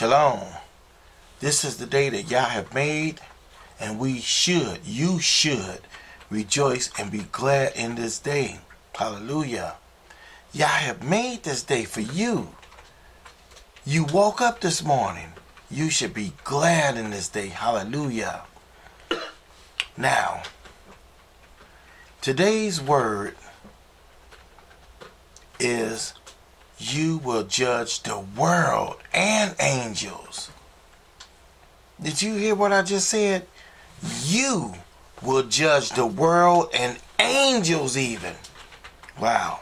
Shalom. This is the day that Yah have made, and you should rejoice and be glad in this day. Hallelujah. Yah have made this day for you. You woke up this morning. You should be glad in this day. Hallelujah. Now, today's word is you will judge the world and angels. Did you hear what I just said? You will judge the world and angels even. Wow.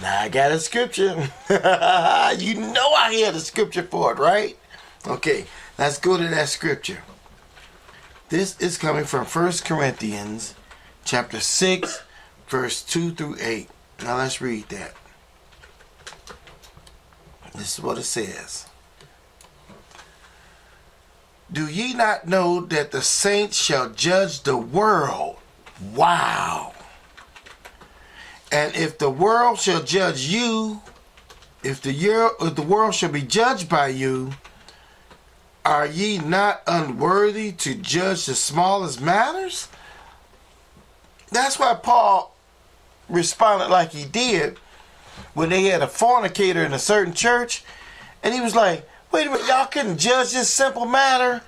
Now I got a scripture. You know I hear the scripture for it, right? Okay, let's go to that scripture. This is coming from 1 Corinthians chapter 6, verse 2 through 8. Now let's read that. This is what it says. Do ye not know that the saints shall judge the world? Wow. And if the world shall judge you, if the world shall be judged by you, are ye not unworthy to judge the smallest matters? That's why Paul responded like he did when they had a fornicator in a certain church, and he was like, wait a minute, y'all couldn't judge this simple matter?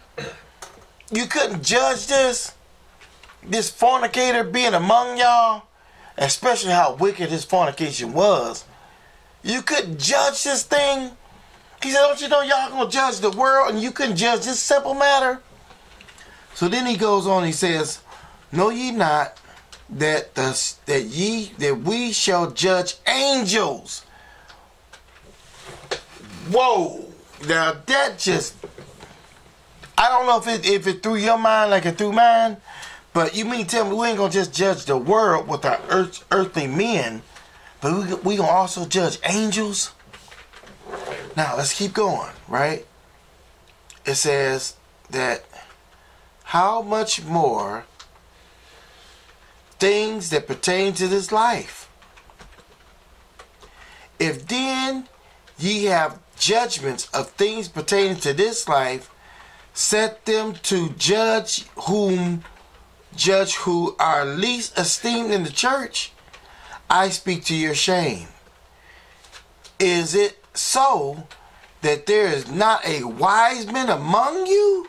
You couldn't judge this fornicator being among y'all, especially how wicked his fornication was. You couldn't judge this thing? He said, don't you know y'all gonna judge the world and you couldn't judge this simple matter? So then he goes on, he says, know ye not that we shall judge angels? Whoa! Now that just, I don't know if it threw your mind like it threw mine, but you mean tell me we ain't gonna just judge the world with our earthly men, but we gonna also judge angels? Now let's keep going, right? It says that how much more things that pertain to this life. If then ye have judgments of things pertaining to this life, set them to judge who are least esteemed in the church. I speak to your shame. Is it so that there is not a wise man among you?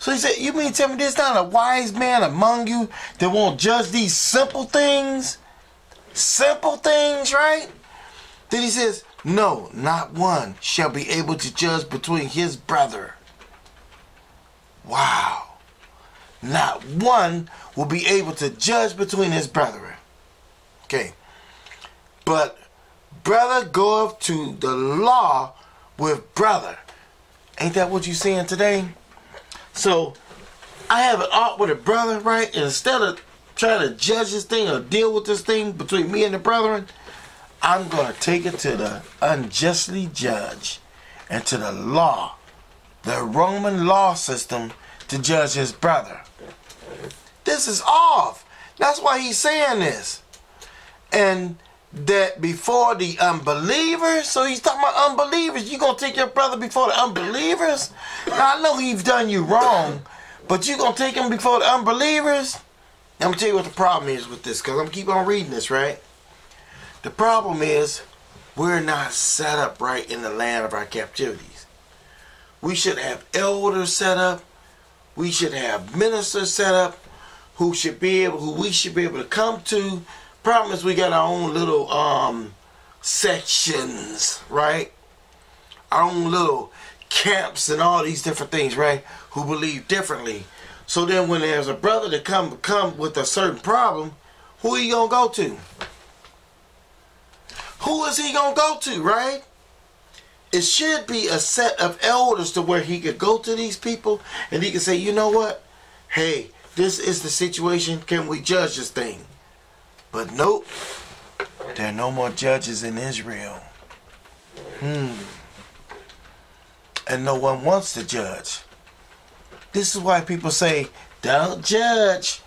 So he said, you mean tell me there's not a wise man among you that won't judge these simple things? Simple things, right? Then he says, no, not one shall be able to judge between his brother. Wow. Not one will be able to judge between his brethren. Okay. But brother goeth to the law with brother. Ain't that what you saying today? So, I have an art with a brother, right? And instead of trying to judge this thing or deal with this thing between me and the brethren, I'm going to take it to the unjustly judge and to the law, the Roman law system, to judge his brother. This is off. That's why he's saying this. And that before the unbelievers, so he's talking about unbelievers. You gonna take your brother before the unbelievers? Now I know he's done you wrong, but you gonna take him before the unbelievers? I'm gonna tell you what the problem is with this, because I'm keep on reading this, right? The problem is we're not set up right in the land of our captivities. We should have elders set up. We should have ministers set up who we should be able to come to. Problem is we got our own little sections, right? Our own little camps and all these different things, right? Who believe differently. So then when there's a brother that come with a certain problem, who are you gonna go to? Who is he gonna go to, right? It should be a set of elders to where he could go to these people and he could say, you know what? Hey, this is the situation. Can we judge this thing? But nope, there are no more judges in Israel. And no one wants to judge. This is why people say, don't judge.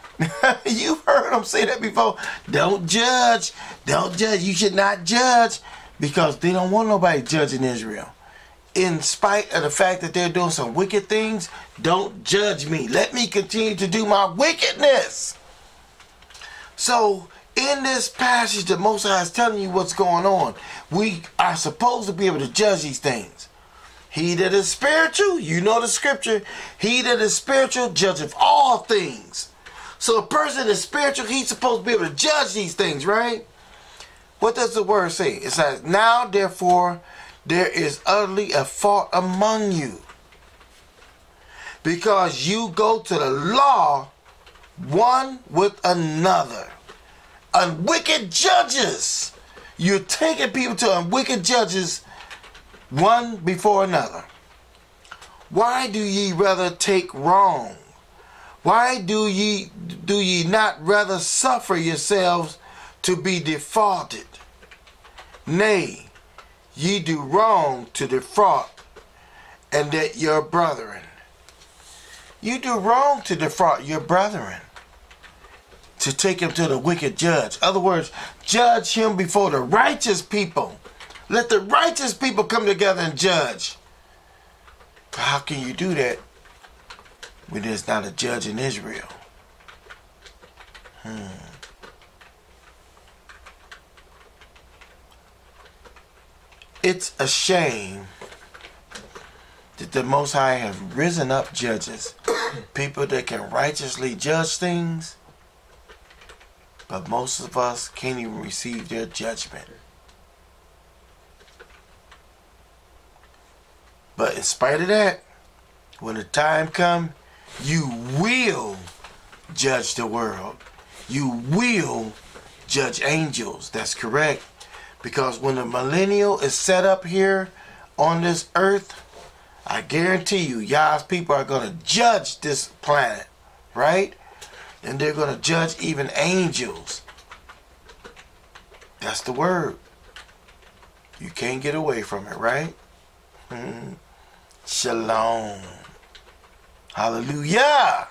You've heard them say that before. Don't judge. Don't judge. You should not judge. Because they don't want nobody judging Israel. in spite of the fact that they're doing some wicked things, don't judge me. Let me continue to do my wickedness. So in this passage, the Most High is telling you what's going on. We are supposed to be able to judge these things. He that is spiritual, you know the scripture, he that is spiritual judgeth all things. So a person that's spiritual, he's supposed to be able to judge these things, right? What does the word say? It says, now therefore there is utterly a fault among you, because you go to the law one with another. Unwicked judges. You're taking people to unwicked judges, one before another. Why do ye rather take wrong? Why do ye not rather suffer yourselves to be defrauded? Nay, ye do wrong to defraud, and that your brethren. You do wrong to defraud your brethren, to take him to the wicked judge. In other words, judge him before the righteous people. Let the righteous people come together and judge. How can you do that when there's not a judge in Israel? It's a shame that the Most High has risen up judges, people that can righteously judge things, but most of us can't even receive their judgment. But in spite of that, when the time comes, you will judge the world. You will judge angels. That's correct. Because when the millennial is set up here on this earth, I guarantee you, Yah's people are going to judge this planet, right? And they're going to judge even angels. That's the word. You can't get away from it, right? Shalom. Hallelujah.